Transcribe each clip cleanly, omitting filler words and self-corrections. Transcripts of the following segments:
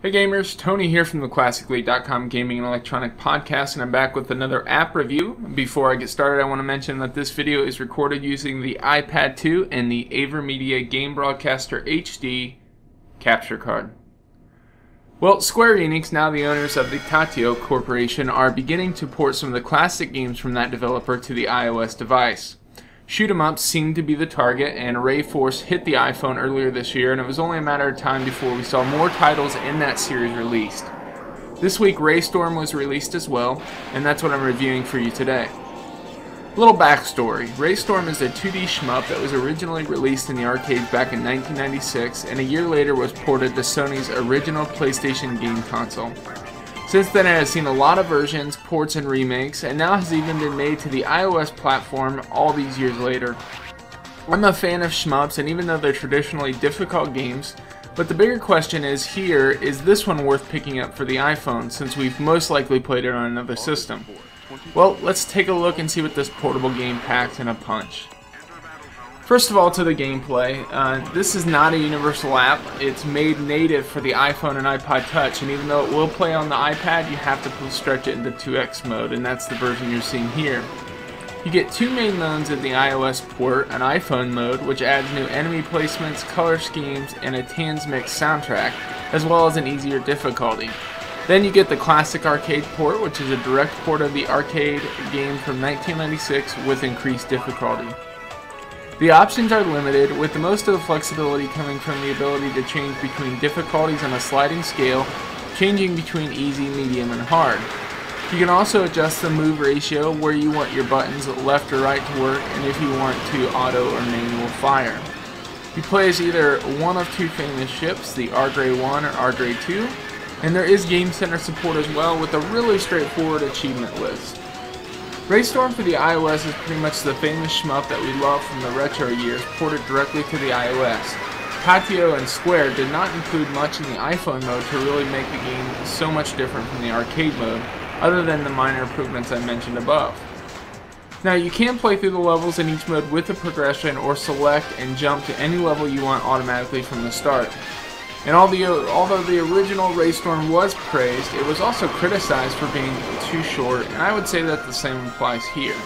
Hey gamers, Tony here from the ClassicL337.com Gaming and Electronic Podcast, and I'm back with another app review. Before I get started, I want to mention that this video is recorded using the iPad 2 and the AverMedia Game Broadcaster HD capture card. Well, Square Enix, now the owners of the Taito Corporation, are beginning to port some of the classic games from that developer to the iOS device. Shoot 'em ups seemed to be the target, and Rayforce hit the iPhone earlier this year, and it was only a matter of time before we saw more titles in that series released. This week Raystorm was released as well, and that's what I'm reviewing for you today. A little backstory. Raystorm is a 2D shmup that was originally released in the arcades back in 1996, and a year later was ported to Sony's original PlayStation game console. Since then it has seen a lot of versions, ports, and remakes, and now has even been made to the iOS platform all these years later. I'm a fan of shmups, and even though they're traditionally difficult games, but the bigger question is here, is this one worth picking up for the iPhone, since we've most likely played it on another system? Well, let's take a look and see what this portable game packs in a punch. First of all, to the gameplay, this is not a universal app. It's made native for the iPhone and iPod Touch, and even though it will play on the iPad, you have to stretch it into 2X mode, and that's the version you're seeing here. You get two main modes in the iOS port, an iPhone mode, which adds new enemy placements, color schemes, and a Tanzmix soundtrack, as well as an easier difficulty. Then you get the classic arcade port, which is a direct port of the arcade game from 1996 with increased difficulty. The options are limited, with most of the flexibility coming from the ability to change between difficulties on a sliding scale, changing between easy, medium, and hard. You can also adjust the move ratio where you want your buttons left or right to work, and if you want to auto or manual fire. You play as either one of two famous ships, the R-Gray 1 or R-Gray 2, and there is Game Center support as well, with a really straightforward achievement list. Raystorm for the iOS is pretty much the famous shmup that we love from the retro years, ported directly to the iOS. Taito and Square did not include much in the iPhone mode to really make the game so much different from the arcade mode, other than the minor improvements I mentioned above. Now you can play through the levels in each mode with a progression, or select and jump to any level you want automatically from the start. And although the original Raystorm was praised, it was also criticized for being too short, and I would say that the same applies here.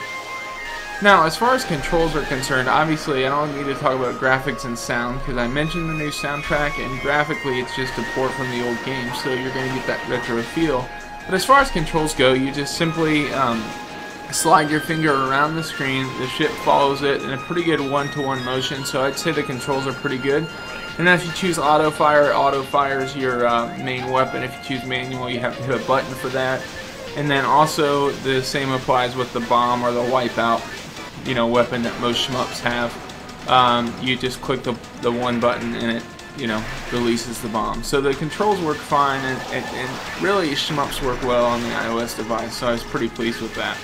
Now, as far as controls are concerned, obviously I don't need to talk about graphics and sound, because I mentioned the new soundtrack, and graphically it's just a port from the old game, so you're going to get that retro feel. But as far as controls go, you just simply slide your finger around the screen, the ship follows it in a pretty good one-to-one motion, so I'd say the controls are pretty good. And then if you choose auto fires your main weapon. If you choose manual, you have to hit a button for that. And then also the same applies with the bomb or the wipeout, you know, weapon that most shmups have. You just click the one button and it, you know, releases the bomb. So the controls work fine, and really shmups work well on the iOS device, so I was pretty pleased with that.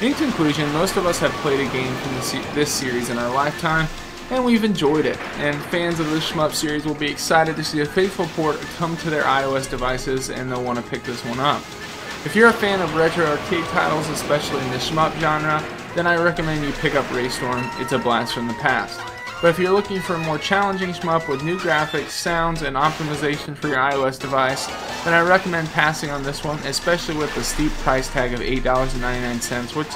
In conclusion, most of us have played a game from this series in our lifetime, and we've enjoyed it, and fans of the shmup series will be excited to see a faithful port come to their iOS devices, and they'll want to pick this one up. If you're a fan of retro arcade titles, especially in the shmup genre, then I recommend you pick up Raystorm. It's a blast from the past. But if you're looking for a more challenging shmup with new graphics, sounds, and optimization for your iOS device, then I recommend passing on this one, especially with the steep price tag of $8.99, which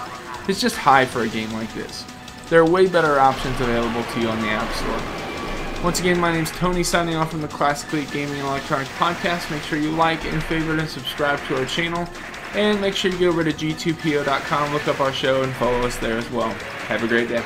is just high for a game like this. There are way better options available to you on the App Store. Once again, my name's Tony, signing off from the ClassicL3 Gaming and Electronic Podcast. Make sure you like and favorite and subscribe to our channel. And make sure you go over to g2po.com, look up our show, and follow us there as well. Have a great day.